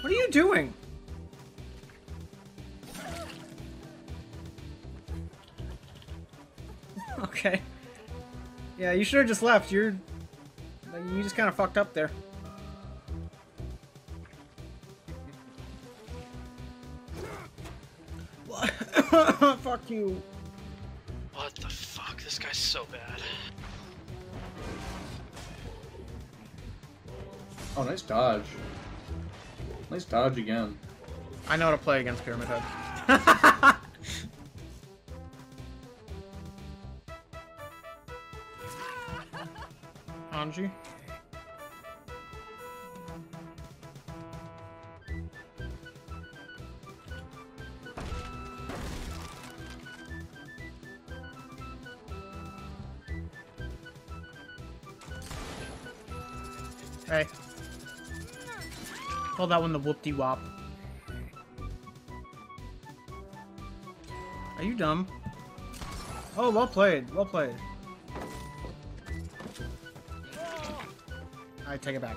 What are you doing? Okay. Yeah, you should have just left. You just kind of fucked up there. Fuck you. What the fuck? This guy's so bad. Oh, nice dodge. Nice dodge again. I know how to play against Pyramid Head. Anji. Hey. Call that one the whoop-de-wop. Are you dumb? Oh, well played. Well played. Alright, take it back.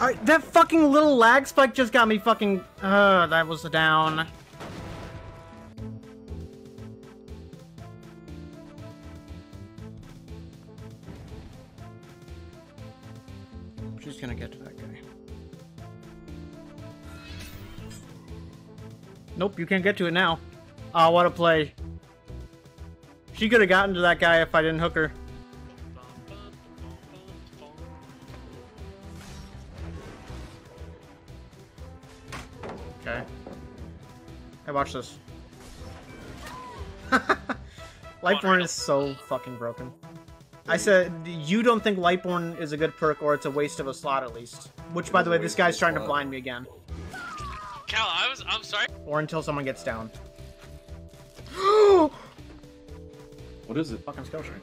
Alright, that fucking little lag spike just got me fucking... that was a down. Nope, you can't get to it now. Ah, what a play. She could have gotten to that guy if I didn't hook her. Okay. Hey, watch this. Lightborn is so fucking broken. I said, you don't think Lightborn is a good perk, or it's a waste of a slot at least. Which, by the way, this guy's trying to blind me again. Cal, I'm sorry. Or until someone gets down. What is it? Fucking Skull Shrink.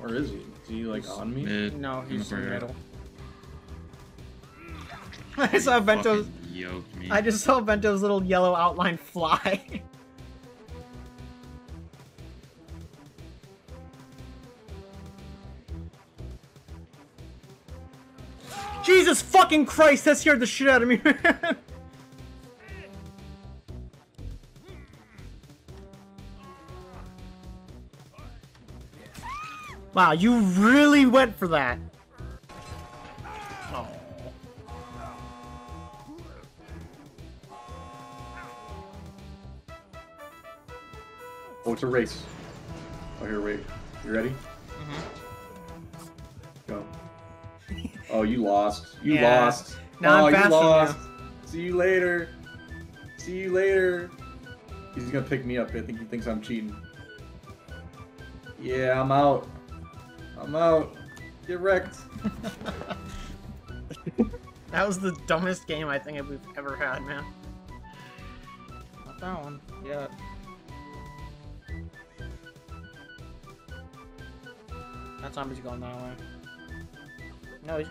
Where is he? Is he like on me? Mid. No, he's in the middle. I saw Vento's. I just saw Vento's little yellow outline fly. Jesus fucking Christ! That scared the shit out of me. Wow, you really went for that. Oh. Oh, it's a race. Oh, here, wait. You ready? Mm-hmm. Go. Oh, you lost. You lost. No, I'm faster now. See you later. See you later. He's gonna pick me up. I think he thinks I'm cheating. Yeah, I'm out. I'm out. Get wrecked. That was the dumbest game I think we've ever had, man. Not that one. Yeah. That zombie's going that way. No, he's...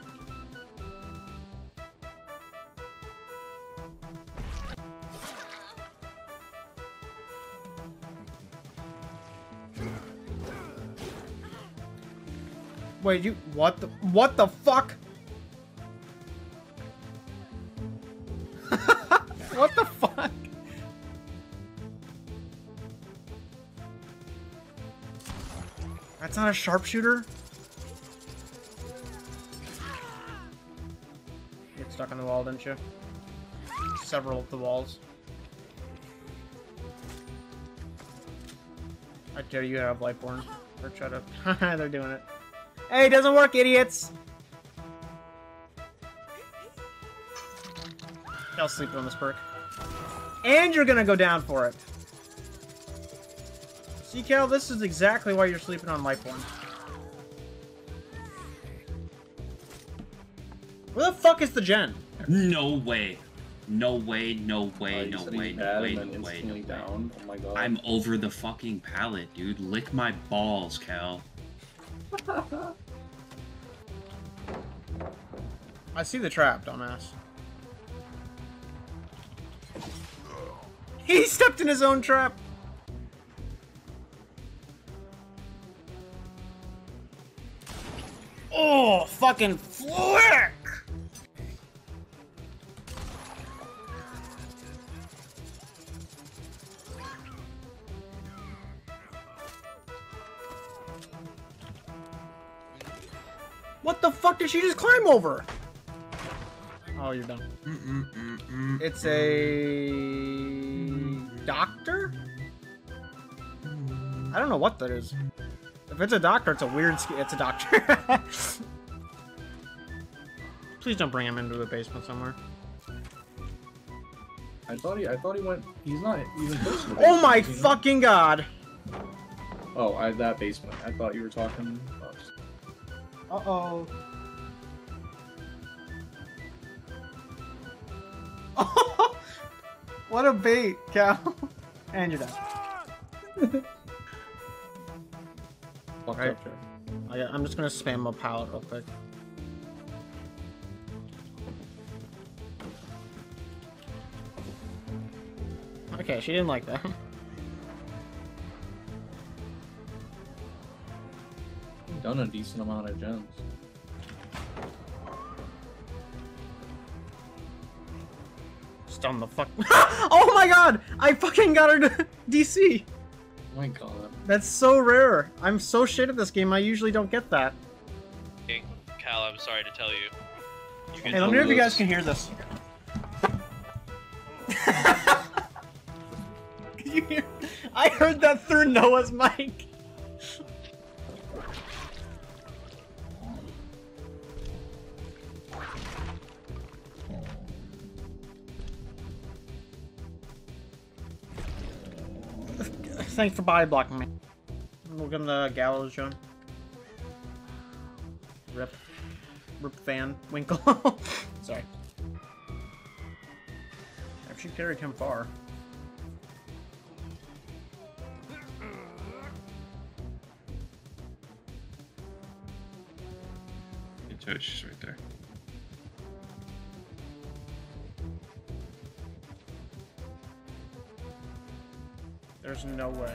Wait, you what the fuck? What the fuck? That's not a sharpshooter? You got stuck on the wall, didn't you? Several of the walls. I dare you have Lightborn. Or try to they're doing it. Hey, it doesn't work, idiots! I'll sleep on this perk. And you're gonna go down for it. See, Cal, this is exactly why you're sleeping on Lightborn. Where the fuck is the gen? No way. No way, no way, no way, no way, no way, no way. Oh my God. I'm over the fucking pallet, dude. Lick my balls, Cal. I see the trap, dumbass. He stepped in his own trap. Oh, fucking flick! What the fuck did she just climb over? Oh, you're done. It's a doctor? I don't know what that is. If it's a doctor, it's a weird it's a doctor. Please don't bring him into the basement somewhere. I thought he went. He's not even close to the basement. Oh my fucking god! Oh, that basement. I thought you were talking. Uh oh. Oh! What a bait, Cal. And you're done. Right. I'm just gonna spam a pallet real quick. Okay, she didn't like that. We've done a decent amount of gems. Stun the fuck. Oh my god! I fucking got her to DC! Oh my god. That's so rare. I'm so shit at this game. I usually don't get that. Hey, Cal, I'm sorry to tell you. Hey, let me know if you guys can hear this. Can you hear? I heard that through Noah's mic. Thanks for body blocking me. Look in the gallows, John. Rip Van Winkle. Sorry. I've actually carried him far. She's right there. There's no way.